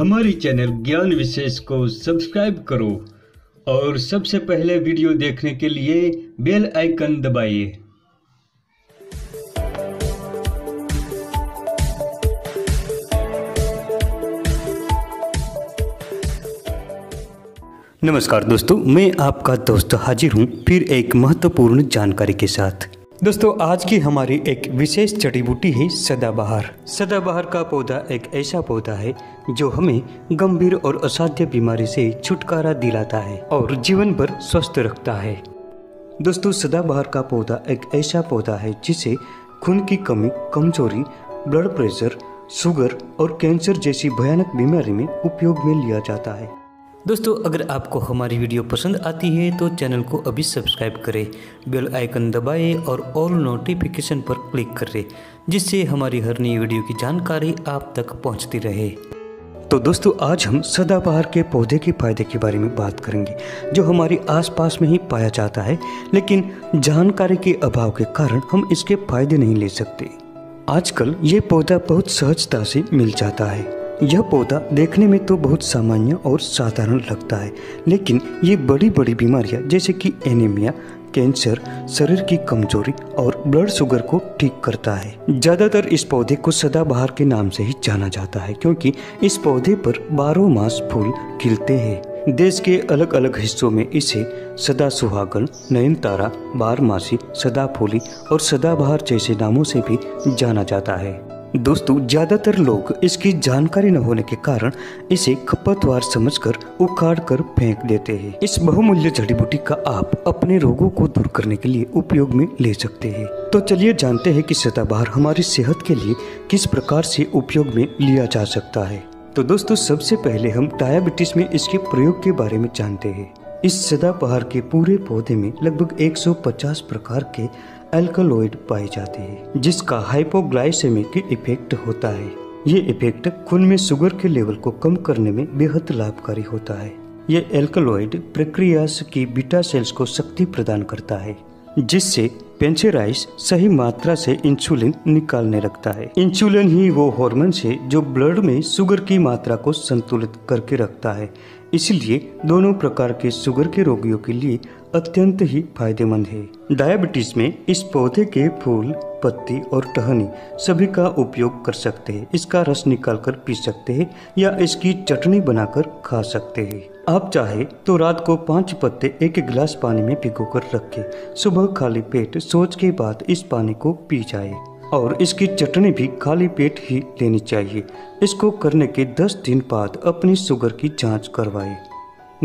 हमारी चैनल ज्ञान विशेष को सब्सक्राइब करो और सबसे पहले वीडियो देखने के लिए बेल आइकन दबाइए। नमस्कार दोस्तों, मैं आपका दोस्त हाजिर हूं फिर एक महत्वपूर्ण जानकारी के साथ। दोस्तों, आज की हमारी एक विशेष जड़ी बूटी है सदाबहार। सदाबहार का पौधा एक ऐसा पौधा है जो हमें गंभीर और असाध्य बीमारी से छुटकारा दिलाता है और जीवन भर स्वस्थ रखता है। दोस्तों, सदाबहार का पौधा एक ऐसा पौधा है जिसे खून की कमी, कमजोरी, ब्लड प्रेशर, शुगर और कैंसर जैसी भयानक बीमारी में उपयोग में लिया जाता है। दोस्तों, अगर आपको हमारी वीडियो पसंद आती है तो चैनल को अभी सब्सक्राइब करें, बेल आइकन दबाएं और ऑल नोटिफिकेशन पर क्लिक करें, जिससे हमारी हर नई वीडियो की जानकारी आप तक पहुंचती रहे। तो दोस्तों, आज हम सदाबहार के पौधे के फायदे के बारे में बात करेंगे जो हमारे आसपास में ही पाया जाता है, लेकिन जानकारी के अभाव के कारण हम इसके फायदे नहीं ले सकते। आजकल ये पौधा बहुत सहजता से मिल जाता है। यह पौधा देखने में तो बहुत सामान्य और साधारण लगता है, लेकिन ये बड़ी बड़ी बीमारियां जैसे कि एनेमिया, कैंसर, शरीर की कमजोरी और ब्लड शुगर को ठीक करता है। ज़्यादातर इस पौधे को सदाबहार के नाम से ही जाना जाता है क्योंकि इस पौधे पर 12 मास फूल खिलते हैं। देश के अलग अलग हिस्सों में इसे सदा सुहागन, नयन तारा, 12 मासी, सदाफूली और सदाबहार जैसे नामों से भी जाना जाता है। दोस्तों, ज़्यादातर लोग इसकी जानकारी न होने के कारण इसे खपतवार समझकर उखाड़कर फेंक देते हैं। इस बहुमूल्य जड़ी बूटी का आप अपने रोगों को दूर करने के लिए उपयोग में ले सकते हैं। तो चलिए जानते हैं कि सदाबहार हमारी सेहत के लिए किस प्रकार से उपयोग में लिया जा सकता है। तो दोस्तों, सबसे पहले हम डायबिटीज में इसके प्रयोग के बारे में जानते हैं। इस सदाबहार के पूरे पौधे में लगभग 150 प्रकार के एल्कलॉइड पाए जाते हैं, जिसका हाइपोग्लाइसेमिक इफेक्ट होता है। ये इफेक्ट खून में शुगर के लेवल को कम करने में बेहद लाभकारी होता है। ये एल्कलॉइड प्रक्रियास की बीटा सेल्स को शक्ति प्रदान करता है, जिससे पैनक्रियास सही मात्रा से इंसुलिन निकालने लगता है। इंसुलिन ही वो हार्मोन है जो ब्लड में शुगर की मात्रा को संतुलित करके रखता है, इसलिए दोनों प्रकार के शुगर के रोगियों के लिए अत्यंत ही फायदेमंद है। डायबिटीज में इस पौधे के फूल, पत्ती और टहनी सभी का उपयोग कर सकते हैं। इसका रस निकालकर पी सकते हैं या इसकी चटनी बनाकर खा सकते हैं। आप चाहे तो रात को 5 पत्ते 1 गिलास पानी में भिगोकर रखें, सुबह खाली पेट सोच के बाद इस पानी को पी जाए और इसकी चटनी भी खाली पेट ही लेनी चाहिए। इसको करने के 10 दिन बाद अपनी शुगर की जाँच करवाएं,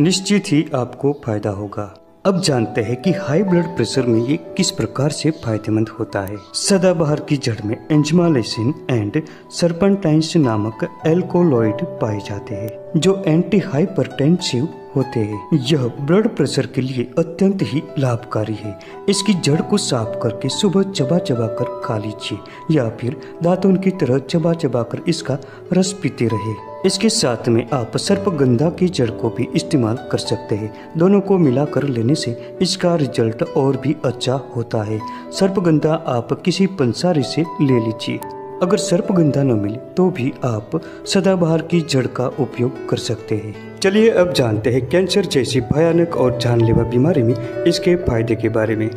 निश्चित ही आपको फायदा होगा। अब जानते हैं कि हाई ब्लड प्रेशर में ये किस प्रकार से फायदेमंद होता है। सदाबहार की जड़ में एंजमालेसिन एंड सरपन नामक एल्कलॉइड पाए जाते हैं जो एंटीहाइपरटेंसिव होते हैं। यह ब्लड प्रेशर के लिए अत्यंत ही लाभकारी है। इसकी जड़ को साफ करके सुबह चबा चबा कर खा लीजिए या फिर दांतों की तरह चबा चबा कर इसका रस पीते रहे। इसके साथ में आप सर्पगंधा की जड़ को भी इस्तेमाल कर सकते हैं। दोनों को मिलाकर लेने से इसका रिजल्ट और भी अच्छा होता है। सर्पगंधा आप किसी पंसारी से ले लीजिए। अगर सर्पगंधा न मिले तो भी आप सदाबहार की जड़ का उपयोग कर सकते हैं। चलिए अब जानते हैं कैंसर जैसी भयानक और जानलेवा बीमारी में इसके फायदे के बारे में।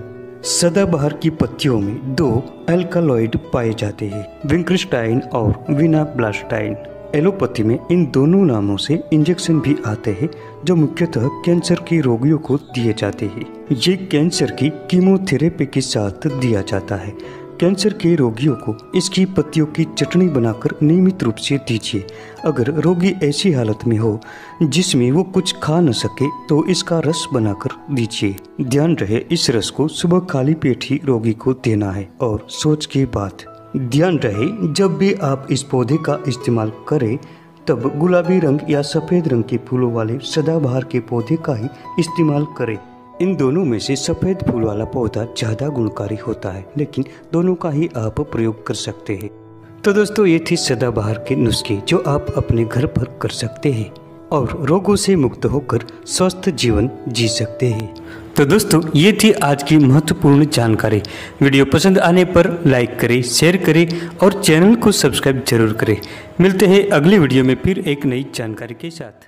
सदाबहार की पत्तियों में 2 एल्कलॉइड पाए जाते हैं, विंक्रस्टाइन और विना ब्लास्टाइन। एलोपैथी में इन दोनों नामों से इंजेक्शन भी आते हैं जो मुख्यतः कैंसर के रोगियों को दिए जाते हैं। ये कैंसर की कीमोथेरेपी के साथ दिया जाता है। कैंसर के रोगियों को इसकी पत्तियों की चटनी बनाकर नियमित रूप से दीजिए। अगर रोगी ऐसी हालत में हो जिसमें वो कुछ खा न सके तो इसका रस बनाकर दीजिए। ध्यान रहे, इस रस को सुबह खाली पेट ही रोगी को देना है और सोच के बाद। ध्यान रहे, जब भी आप इस पौधे का इस्तेमाल करें तब गुलाबी रंग या सफ़ेद रंग के फूलों वाले सदाबहार के पौधे का ही इस्तेमाल करें। इन दोनों में से सफ़ेद फूल वाला पौधा ज़्यादा गुणकारी होता है, लेकिन दोनों का ही आप प्रयोग कर सकते हैं। तो दोस्तों, ये थे सदाबहार के नुस्खे जो आप अपने घर पर कर सकते हैं और रोगों से मुक्त होकर स्वस्थ जीवन जी सकते हैं। तो दोस्तों, ये थी आज की महत्वपूर्ण जानकारी। वीडियो पसंद आने पर लाइक करें, शेयर करें और चैनल को सब्सक्राइब जरूर करें। मिलते हैं अगली वीडियो में फिर एक नई जानकारी के साथ।